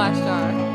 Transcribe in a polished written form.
watched are.